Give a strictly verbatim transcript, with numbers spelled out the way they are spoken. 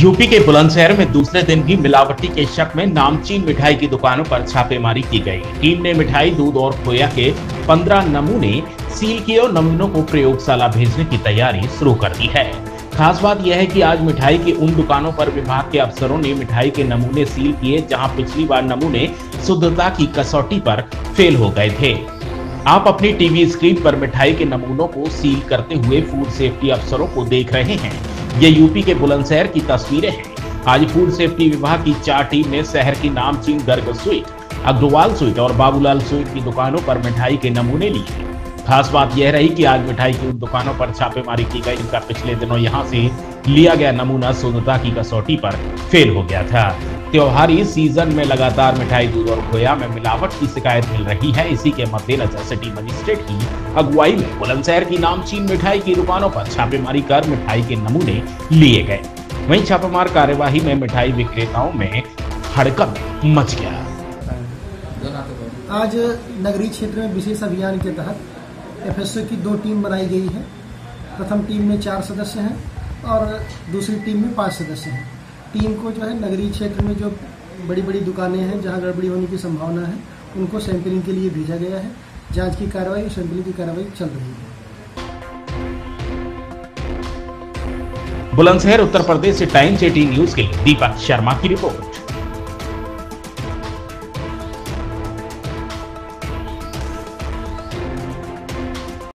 UP के बुलंदशहर में दूसरे दिन भी मिलावटी के शक में नामचीन मिठाई की दुकानों पर छापेमारी की गई। टीम ने मिठाई, दूध और खोया के पंद्रह नमूने सील किए और नमूनों को प्रयोगशाला भेजने की तैयारी शुरू कर दी है। खास बात यह है कि आज मिठाई की उन दुकानों पर विभाग के अफसरों ने मिठाई के नमूने सील किए जहां पिछली बार नमूने शुद्धता की कसौटी पर फेल हो गए थे। आप अपनी टीवी स्क्रीन पर मिठाई के नमूनों को सील करते हुए फूड सेफ्टी अफसरों को देख रहे हैं। ये यूपी के बुलंदशहर की तस्वीरें हैं। आज फूड सेफ्टी विभाग की चार टीम ने शहर की नामचीन गर्ग स्वीट, अग्रवाल स्वीट और बाबूलाल स्वीट की दुकानों पर मिठाई के नमूने लिए। खास बात यह रही कि आज मिठाई की उन दुकानों पर छापेमारी की गई जिनका पिछले दिनों यहां से लिया गया नमूना शुद्धता की कसौटी पर फेल हो गया था। त्योहारी सीजन में लगातार मिठाई, दूध और खोया में मिलावट की शिकायत मिल रही है। इसी के मद्देनजर सिटी मजिस्ट्रेट की अगुवाई में बुलंदशहर की नामचीन मिठाई की दुकानों पर छापेमारी कर मिठाई के नमूने लिए गए। वहीं छापेमार कार्यवाही में मिठाई विक्रेताओं में हड़कंप मच गया। आज नगरीय क्षेत्र में विशेष अभियान के तहत एफ एस ओ की दो टीम बनाई गई है। प्रथम टीम में चार सदस्य हैं और दूसरी टीम में पांच सदस्य हैं। टीम को जो है नगरीय क्षेत्र में जो बड़ी बड़ी दुकानें हैं जहां गड़बड़ी होने की संभावना है उनको सैंपलिंग के लिए भेजा गया है। जांच की कार्रवाई और सैंपलिंग की कार्रवाई चल रही है। बुलंदशहर उत्तर प्रदेश से टाइम्स अठारह न्यूज के लिए दीपक शर्मा की रिपोर्ट।